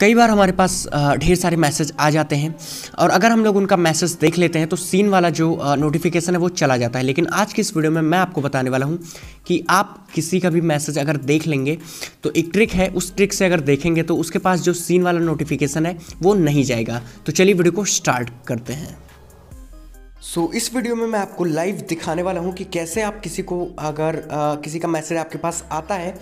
कई बार हमारे पास ढेर सारे मैसेज आ जाते हैं और अगर हम लोग उनका मैसेज देख लेते हैं तो सीन वाला जो नोटिफिकेशन है वो चला जाता है। लेकिन आज की इस वीडियो में मैं आपको बताने वाला हूं कि आप किसी का भी मैसेज अगर देख लेंगे तो एक ट्रिक है, उस ट्रिक से अगर देखेंगे तो उसके पास जो सीन वाला नोटिफिकेशन है वो नहीं जाएगा। तो चलिए वीडियो को स्टार्ट करते हैं। सो इस वीडियो में मैं आपको लाइव दिखाने वाला हूँ कि कैसे आप किसी को अगर किसी का मैसेज आपके पास आता है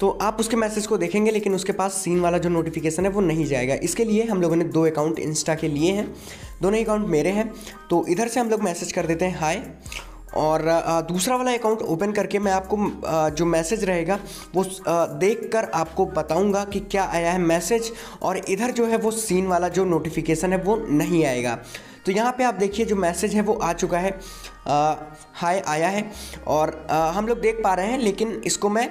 तो आप उसके मैसेज को देखेंगे लेकिन उसके पास सीन वाला जो नोटिफिकेशन है वो नहीं जाएगा। इसके लिए हम लोगों ने दो अकाउंट इंस्टा के लिए हैं, दोनों अकाउंट मेरे हैं। तो इधर से हम लोग मैसेज कर देते हैं हाय, और दूसरा वाला अकाउंट ओपन करके मैं आपको जो मैसेज रहेगा वो देखकर आपको बताऊंगा कि क्या आया है मैसेज, और इधर जो है वो सीन वाला जो नोटिफिकेशन है वो नहीं आएगा। तो यहाँ पे आप देखिए जो मैसेज है वो आ चुका है, हाय आया है और हम लोग देख पा रहे हैं, लेकिन इसको मैं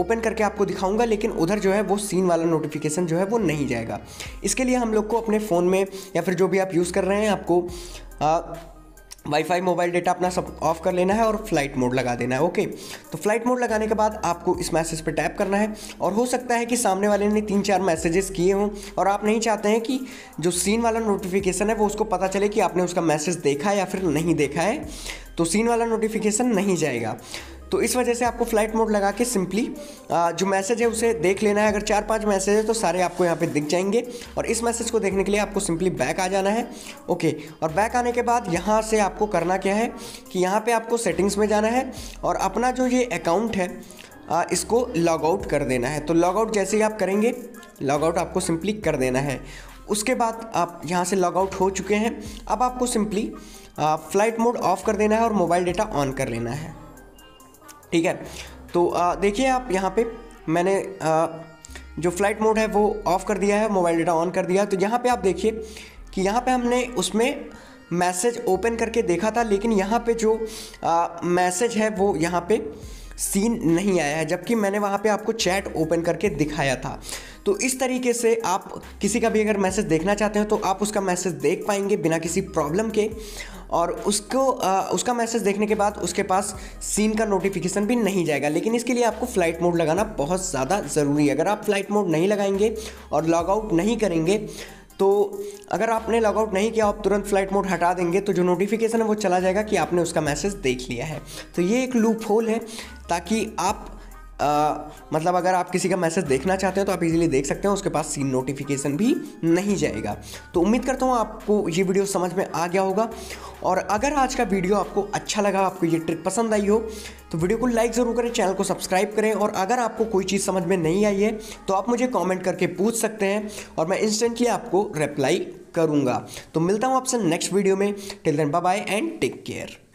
ओपन करके आपको दिखाऊंगा। लेकिन उधर जो है वो सीन वाला नोटिफिकेशन जो है वो नहीं जाएगा। इसके लिए हम लोग को अपने फ़ोन में या फिर जो भी आप यूज़ कर रहे हैं, आपको वाईफाई मोबाइल डेटा अपना सब ऑफ कर लेना है और फ्लाइट मोड लगा देना है। ओके, तो फ्लाइट मोड लगाने के बाद आपको इस मैसेज पे टैप करना है, और हो सकता है कि सामने वाले ने 3-4 मैसेजेस किए हों और आप नहीं चाहते हैं कि जो सीन वाला नोटिफिकेशन है वो उसको पता चले कि आपने उसका मैसेज देखा है या फिर नहीं देखा है, तो सीन वाला नोटिफिकेशन नहीं जाएगा। तो इस वजह से आपको फ्लाइट मोड लगा के सिंपली जो मैसेज है उसे देख लेना है। अगर 4-5 मैसेज है तो सारे आपको यहाँ पे दिख जाएंगे, और इस मैसेज को देखने के लिए आपको सिंपली बैक आ जाना है। ओके, और बैक आने के बाद यहाँ से आपको करना क्या है कि यहाँ पे आपको सेटिंग्स में जाना है और अपना जो ये अकाउंट है इसको लॉग आउट कर देना है। तो लॉग आउट जैसे ही आप करेंगे, लॉग आउट आपको सिंपली कर देना है। उसके बाद आप यहाँ से लॉग आउट हो चुके हैं। अब आपको सिंपली फ्लाइट मोड ऑफ़ कर देना है और मोबाइल डेटा ऑन कर लेना है, ठीक है। तो देखिए आप यहाँ पे मैंने जो फ्लाइट मोड है वो ऑफ़ कर दिया है, मोबाइल डेटा ऑन कर दिया। तो यहाँ पे आप देखिए कि यहाँ पे हमने उसमें मैसेज ओपन करके देखा था, लेकिन यहाँ पे जो मैसेज है वो यहाँ पे सीन नहीं आया है, जबकि मैंने वहाँ पे आपको चैट ओपन करके दिखाया था। तो इस तरीके से आप किसी का भी अगर मैसेज देखना चाहते हो तो आप उसका मैसेज देख पाएंगे बिना किसी प्रॉब्लम के, और उसका मैसेज देखने के बाद उसके पास सीन का नोटिफिकेशन भी नहीं जाएगा। लेकिन इसके लिए आपको फ़्लाइट मोड लगाना बहुत ज़्यादा ज़रूरी है। अगर आप फ़्लाइट मोड नहीं लगाएंगे और लॉग आउट नहीं करेंगे, तो अगर आपने लॉग आउट नहीं किया, आप तुरंत फ्लाइट मोड हटा देंगे तो जो नोटिफिकेशन है वो चला जाएगा कि आपने उसका मैसेज देख लिया है। तो ये एक लूप होल है, ताकि आप मतलब अगर आप किसी का मैसेज देखना चाहते हो तो आप इजीली देख सकते हो, उसके पास सीन नोटिफिकेशन भी नहीं जाएगा। तो उम्मीद करता हूँ आपको ये वीडियो समझ में आ गया होगा, और अगर आज का वीडियो आपको अच्छा लगा, आपको ये ट्रिक पसंद आई हो तो वीडियो को लाइक ज़रूर करें, चैनल को सब्सक्राइब करें, और अगर आपको कोई चीज़ समझ में नहीं आई है तो आप मुझे कमेंट करके पूछ सकते हैं और मैं इंस्टेंटली आपको रिप्लाई करूँगा। तो मिलता हूँ आपसे नेक्स्ट वीडियो में। Till then bye bye and take care.